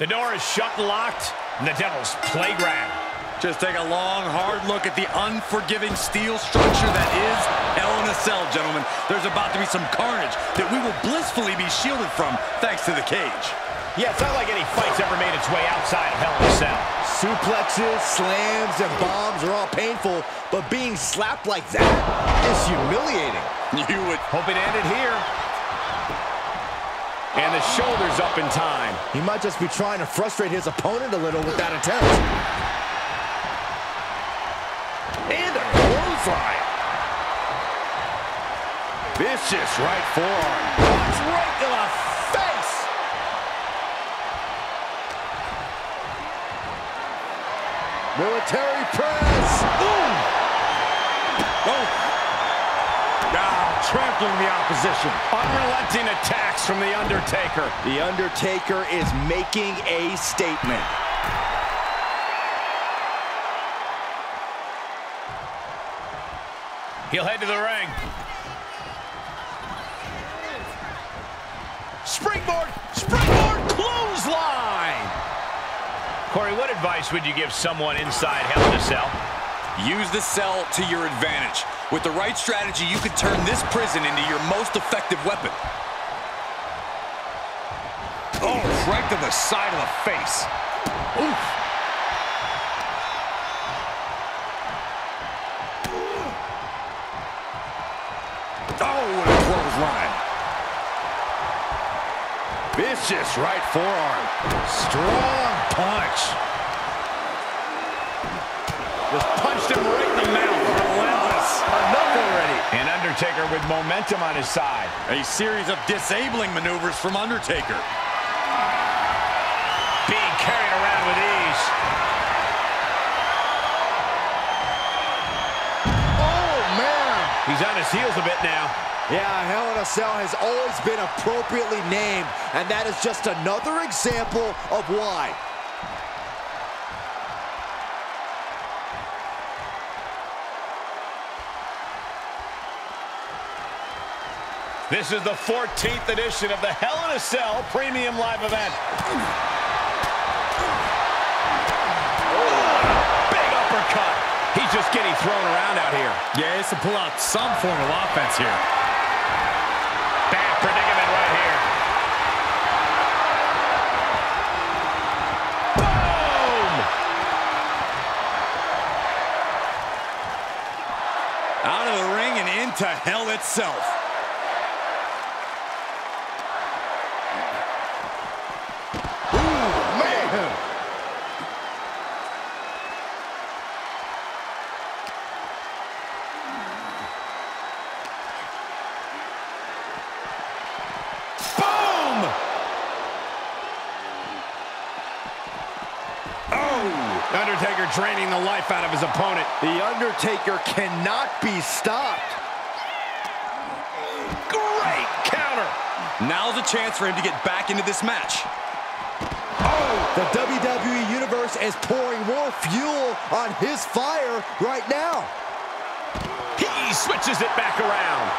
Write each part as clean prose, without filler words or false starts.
The door is shut and locked, and the Devils play ground. Just take a long, hard look at the unforgiving steel structure that is Hell in a Cell, gentlemen. There's about to be some carnage that we will blissfully be shielded from thanks to the cage. Yeah, it's not like any fight's ever made its way outside of Hell in a Cell. Suplexes, slams, and bombs are all painful, but being slapped like that is humiliating. You would hope it ended here. And the shoulder's up in time. He might just be trying to frustrate his opponent a little with that attempt. And a clothesline. Vicious right forearm. That's right to the face. Military press. Ooh. Oh. Trampling the opposition. Unrelenting attacks from The Undertaker. The Undertaker is making a statement. He'll head to the ring. Springboard clothesline. Corey, what advice would you give someone inside Hell in a Cell? Use the cell to your advantage. With the right strategy, you could turn this prison into your most effective weapon. Oh, right to the side of the face. Oof. Oh, what a clothesline. Vicious right forearm. Strong punch. Just punched him right in the mouth. Enough already. And Undertaker with momentum on his side. A series of disabling maneuvers from Undertaker. Being carried around with ease. Oh, man. He's on his heels a bit now. Yeah, Hell in a Cell has always been appropriately named, and that is just another example of why. This is the 14th edition of the Hell in a Cell Premium Live Event. Oh, big uppercut. He's just getting thrown around out here. Yeah, he has to pull out some form of offense here. Bad predicament right here. Boom! Out of the ring and into Hell itself. Undertaker draining the life out of his opponent. The Undertaker cannot be stopped. Great counter. Now's a chance for him to get back into this match. Oh, the WWE Universe is pouring more fuel on his fire right now. He switches it back around.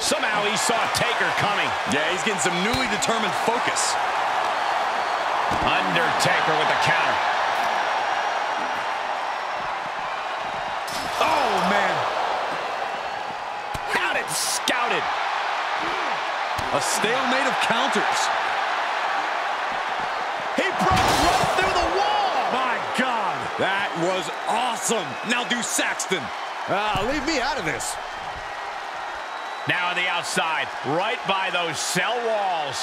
Somehow he saw Taker coming. Yeah, he's getting some newly determined focus. Undertaker with the counter. Oh, man. Out and scouted. A stalemate of counters. He broke right through the wall. My God. That was awesome. Now do Saxton. Leave me out of this. Now on the outside, right by those cell walls.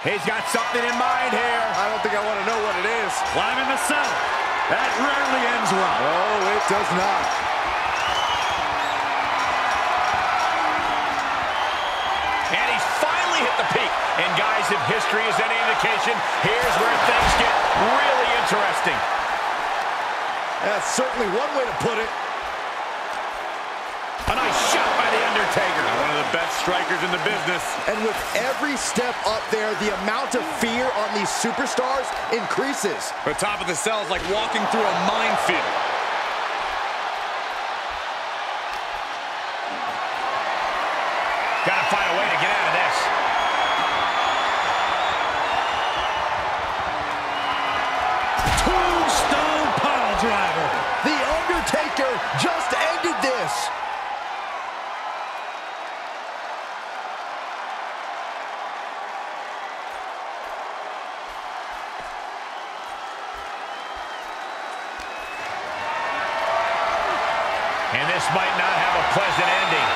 He's got something in mind here. I don't think I want to know what it is. Climbing the cell. That rarely ends well. Oh, it does not. And he's finally hit the peak. And guys, if history is any indication, here's where things get really interesting. That's certainly one way to put it. A nice shot by The Undertaker. One of the best strikers in the business. And with every step up there, the amount of fear on these superstars increases. The top of the cell is like walking through a minefield. Gotta find a way to get out of this. Tombstone piledriver. The Undertaker just ended this. And this might not have a pleasant ending.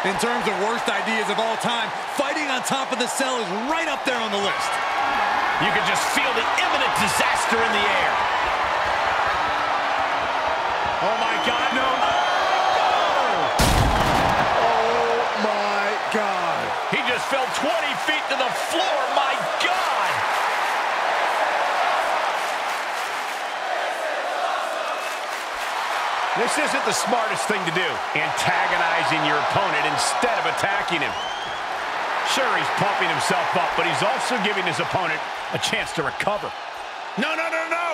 In terms of worst ideas of all time, fighting on top of the cell is right up there on the list. You can just feel the imminent disaster in the air. Oh my God, no. Oh my God. He just fell 20 feet to the floor, my God. This isn't the smartest thing to do, antagonizing your opponent instead of attacking him. Sure, he's pumping himself up, but he's also giving his opponent a chance to recover. No, no, no, no!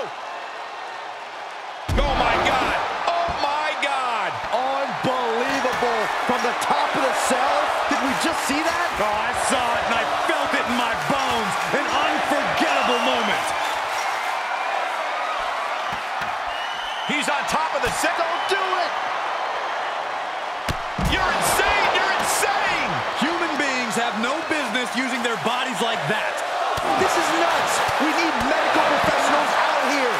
Oh, my God! Oh, my God! Unbelievable! From the top of the cell? Did we just see that? Oh, I saw it, and I felt it in my bones. An unforgettable moment. He's on top of the set. Don't do it! You're insane! You're insane! Human beings have no business using their bodies like that. This is nuts! We need medical professionals out here!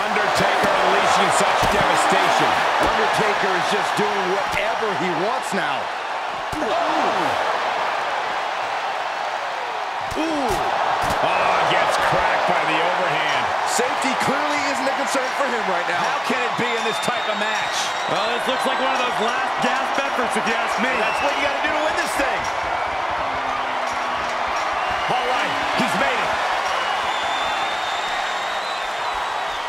Undertaker unleashing such devastation. Undertaker is just doing whatever he wants now. Ooh! Ooh! Oh, gets cracked by the overhand. Safety clearly isn't a concern for him right now. How can it be in this type of match? Well, this looks like one of those last gasp efforts, if you ask me. That's what you got to do to win this thing. All right, he's made it.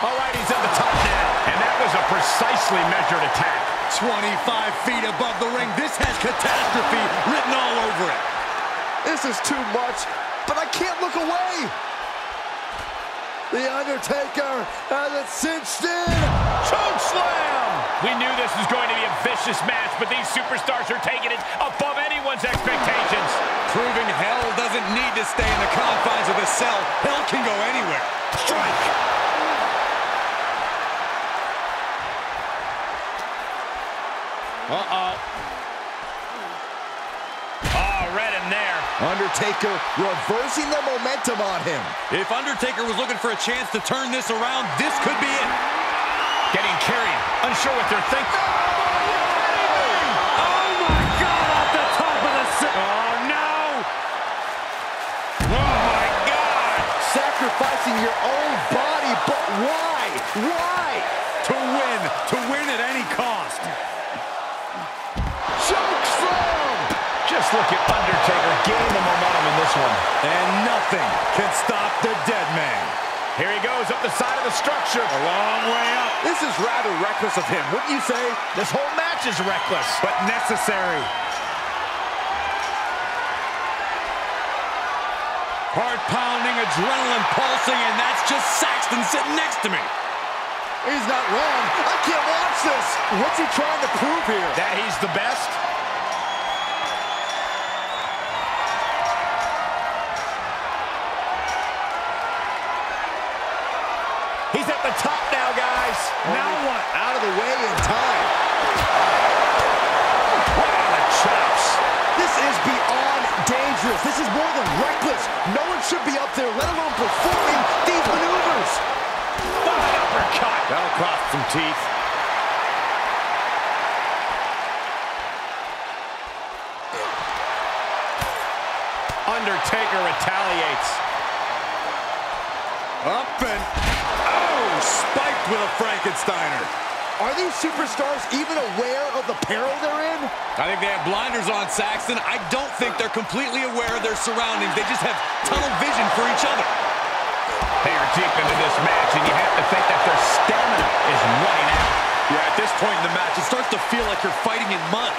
All right, he's at the top now. And that was a precisely measured attack. 25 feet above the ring. This has catastrophe written all over it. This is too much, but I can't look away. The Undertaker has it cinched in. Choke slam! We knew this was going to be a vicious match, but these superstars are taking it above anyone's expectations. Proving hell doesn't need to stay in the confines of the cell. Hell can go anywhere. Strike! Read him there. Undertaker reversing the momentum on him. If Undertaker was looking for a chance to turn this around, this could be it. Getting carried, unsure what they're thinking. Oh, my God, off the top of the cell. Oh, no. Oh, my God. Sacrificing your own body, but why? Why? To win at any cost. Choke slam. Just look at Undertaker gaining the momentum in this one. And nothing can stop the dead man. Here he goes up the side of the structure. A long way up. This is rather reckless of him, wouldn't you say? This whole match is reckless, but necessary. Heart pounding, adrenaline pulsing, and that's just Saxton sitting next to me. He's not wrong. I can't watch this. What's he trying to prove here? That he's the best? He's at the top now, guys. Now what? Out of the way in time. Wow, the chops. This is beyond dangerous. This is more than reckless. No one should be up there, let alone performing these maneuvers. What an uppercut. That'll cost some teeth. Undertaker retaliates. Up and... spiked with a Frankensteiner. Are these superstars even aware of the peril they're in? I think they have blinders on, Saxton. I don't think they're completely aware of their surroundings. They just have tunnel vision for each other. They are deep into this match, and you have to think that their stamina is running out. Yeah, at this point in the match, it starts to feel like you're fighting in mud.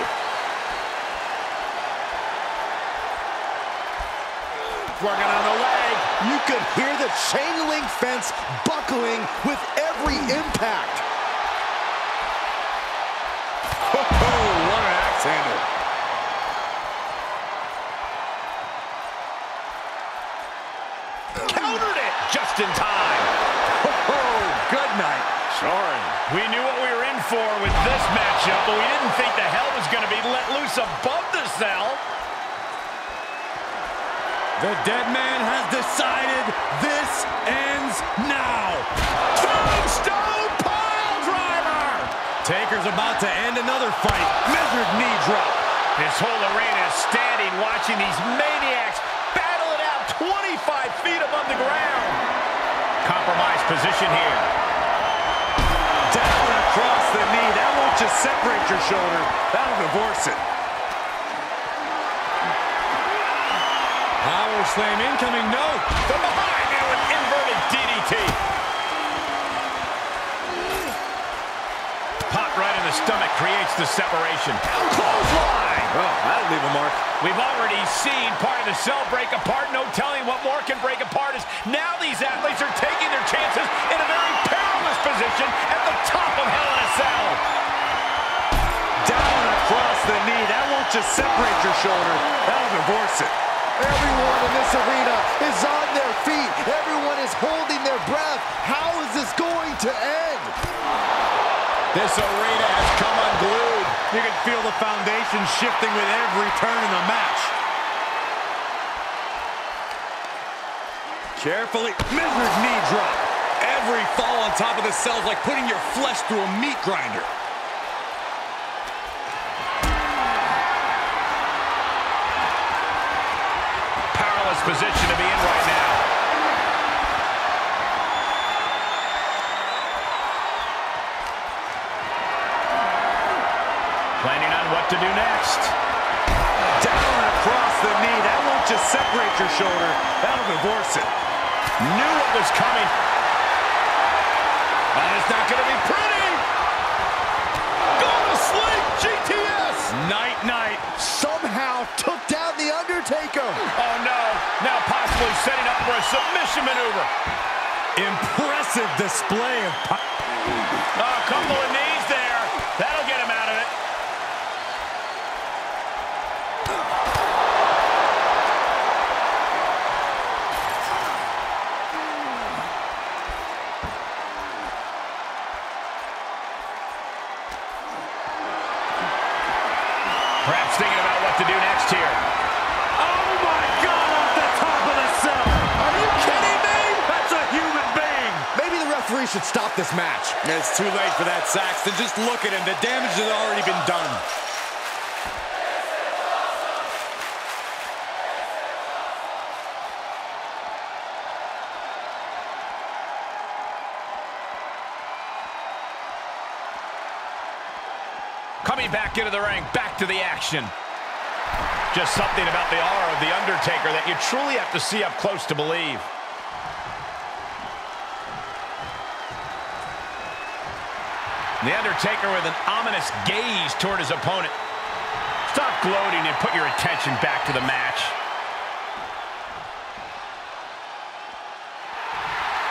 Working on the leg. You could hear the chain link fence buckling with every impact. Oh, what an axe handle. Countered it just in time. Oh, good night. Sorry. We knew what we were in for with this matchup, but we didn't think the hell was going to be let loose above the cell. The dead man has decided this ends now. Tombstone pile driver! Taker's about to end another fight. Measured knee drop. This whole arena is standing, watching these maniacs battle it out 25 feet above the ground. Compromised position here. Down across the knee. That won't just separate your shoulder. That'll divorce it. Power slam incoming, no. From behind now, an inverted DDT. Pop right in the stomach creates the separation. Clothesline. Oh, that'll leave a mark. We've already seen part of the cell break apart. No telling what more can break apart is. Now these athletes are taking their chances in a very perilous position at the top of Hell in a Cell. Down across the knee. That won't just separate your shoulder. That'll divorce it. Everyone in this arena is on their feet. Everyone is holding their breath. How is this going to end? This arena has come unglued. You can feel the foundation shifting with every turn in the match. Carefully, measured knee drop. Every fall on top of the cell is like putting your flesh through a meat grinder. Position to be in right now. Planning on what to do next. Down across the knee. That won't just separate your shoulder. That'll divorce it. Knew it was coming. And it's not going to be pretty. Go to sleep, GTS. Night, night. Somehow took down The Undertaker. Oh, no. Now possibly setting up for a submission maneuver. Impressive display of a couple of knees there. That'll get him out of it. Perhaps thinking about what to do next here. Oh, my God. Referee should stop this match. It's too late for that, Saxton. Just look at him. The damage has already been done. Coming back into the ring, back to the action. Just something about the aura of The Undertaker that you truly have to see up close to believe. The Undertaker with an ominous gaze toward his opponent. Stop gloating and put your attention back to the match.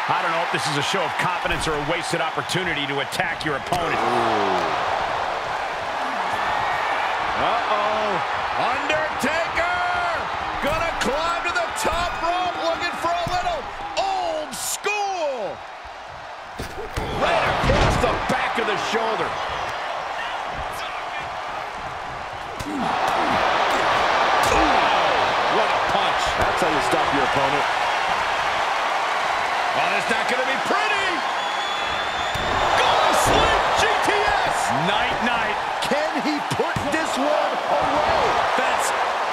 I don't know if this is a show of confidence or a wasted opportunity to attack your opponent. Uh-oh. Undertaker! Gonna climb to the top rope looking for a little old school. Right across the back of the shoulder. Oh, what a punch. That's how you stop your opponent. Well, it's not going to be pretty. Go to sleep, GTS. Night, night. Can he put this one away?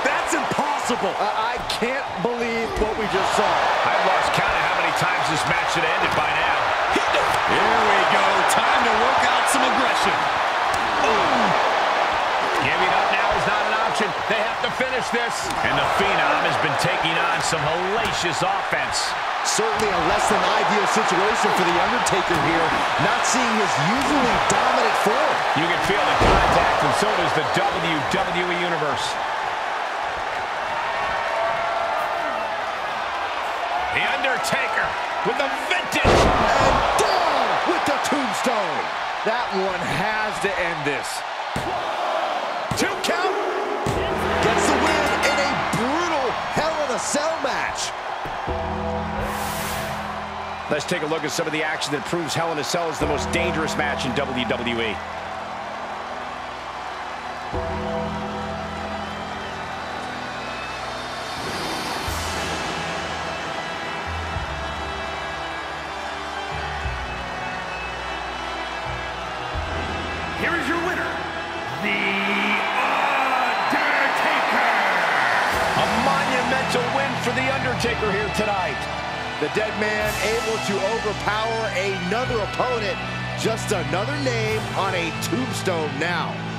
That's impossible. I can't believe what we just saw. I've lost count of how many times this match should have ended by now. Here we go. Time to work out some aggression. Ooh. Giving up now is not an option. They have to finish finish this. And the Phenom has been taking on some hellacious offense. Certainly a less than ideal situation for The Undertaker here, not seeing his usually dominant form. You can feel the contact, and so does the WWE Universe. The Undertaker with the vintage. And down with the tombstone. That one has to end this. 2 count. Gets the win in a brutal Hell in a Cell match. Let's take a look at some of the action that proves Hell in a Cell is the most dangerous match in WWE. Here is your winner, The Undertaker! A monumental win for The Undertaker here tonight. The dead man able to overpower another opponent. Just another name on a tombstone now.